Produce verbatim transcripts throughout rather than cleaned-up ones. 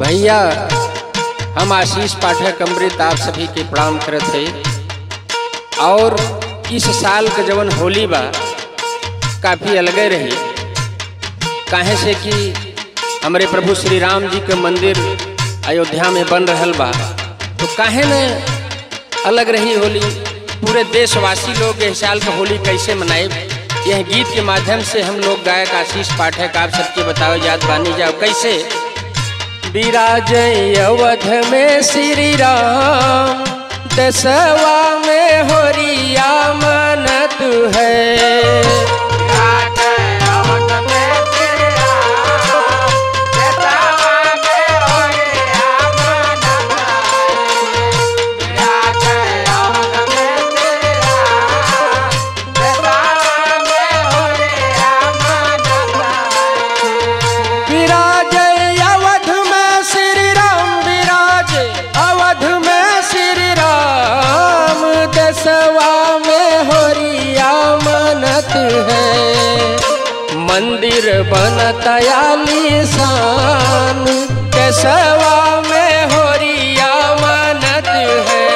भैया, हम आशीष पाठक अमृत आप सभी के प्रणाम करत है। और इस साल के जवन होली बा काफ़ी अलगे रही, काहे से कि हमारे प्रभु श्री राम जी के मंदिर अयोध्या में बन रहल बा, तो काहे न अलग रही होली। पूरे देशवासी लोग इस साल का होली कैसे मनाएब, यह गीत के माध्यम से हम लोग गायक आशीष पाठक आप सबके बताओ जात बानी। जाओ कैसे विराजय अवध में श्री राम, दसवा में होरिया मनत है। मंदिर बनता आलीशान, केशवा में होरिया मनत है।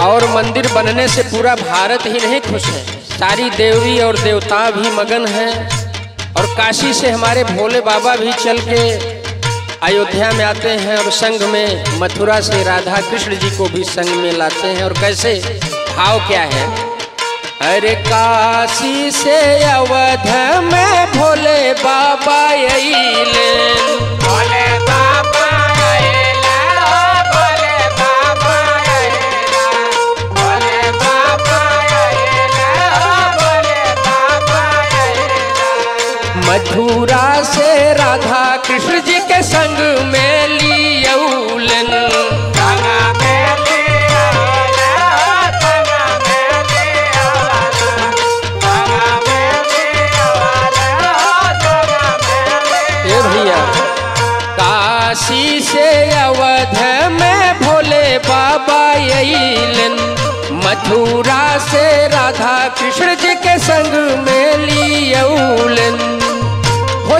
और मंदिर बनने से पूरा भारत ही नहीं खुश है, सारी देवी और देवता भी मगन हैं। और काशी से हमारे भोले बाबा भी चल के अयोध्या में आते हैं और संग में मथुरा से राधा कृष्ण जी को भी संग में लाते हैं। और कैसे भाव क्या है, अरे काशी से अवध में भोले बाबा आइले, भोले बाबा मथुरा से राधा कृष्ण जी के संग में लियौलन। ये भैया काशी से अवध में भोले बाबा आइलन, मथुरा से राधा कृष्ण जी के संग में लियौलन।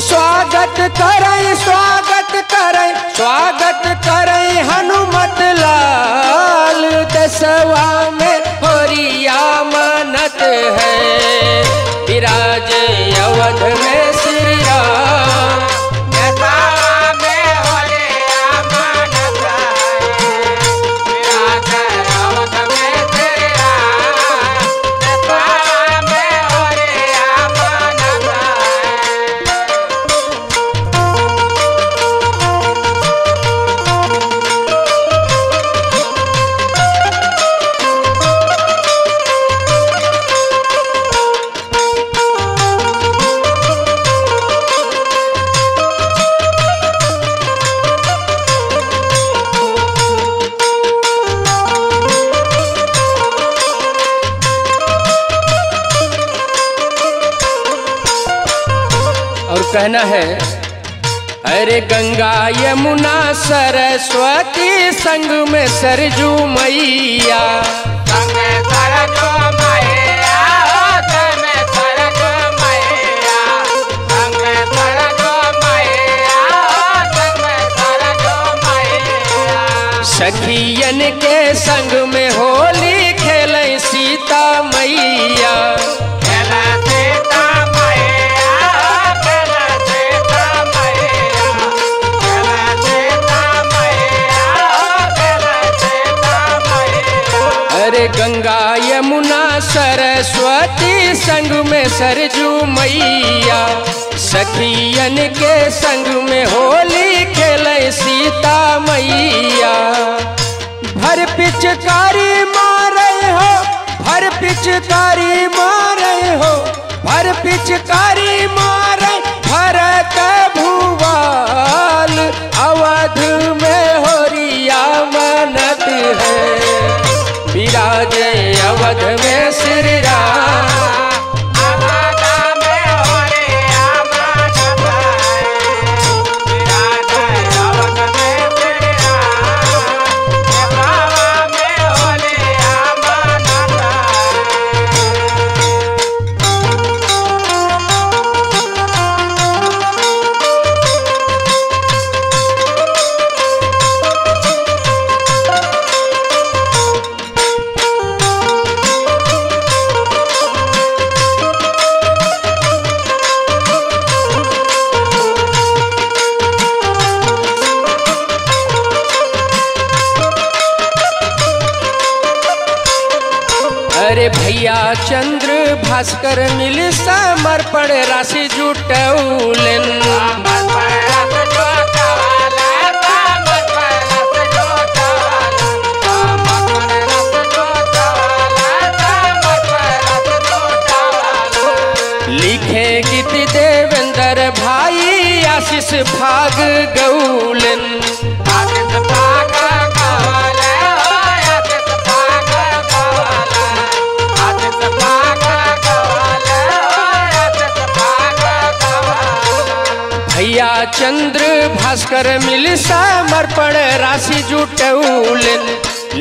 स्वागत करें स्वागत करें स्वागत करें हनुमत लाल, दसवा में होरिया मनत है। विराजे अवध में श्री राम, कहना है अरे गंगा यमुना सरस्वती संग में सरजू मैया, सखियन के संग में होली खेलें सीता मैया। गंगा यमुना सरस्वती संग में सरजू मैया, सखियन के संग में होली खेले सीता मैया। भर पिचकारी मारे हो भर पिचकारी मारे हो भर पिचकारी मारे भरत भुवाल, अवध में होरिया मनत है। विराजे अवध में श्री राम, अवध में होरिया मनत है। भैया चंद्र भास्कर मिल समर्पण राशि जुटौलन। लिखे गीत देवेंद्र भाई आशीष भाग गौलन। भैया चंद्र भास्कर मिल समर्पण राशि जुटौलन।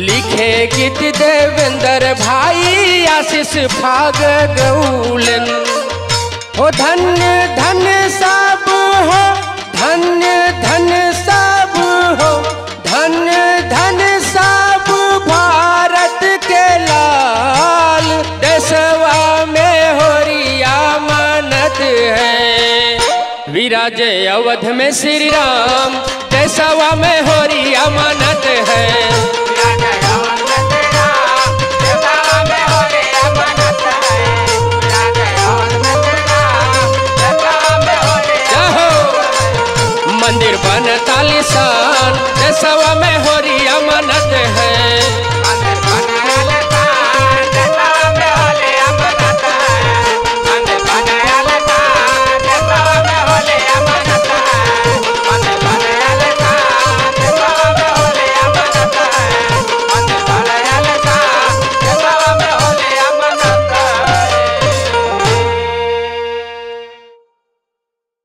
लिखे गीत देवेंद्र भाई आशीष भाग गौलन। हो धन्य धन्य सब हो, धन्य धन्य सब हो, धन्य धन्य सब भारत के लाल। देशवा में हो रिया मानत है, विराजे अवध में श्री राम। देशवा में हो रही अमानत है।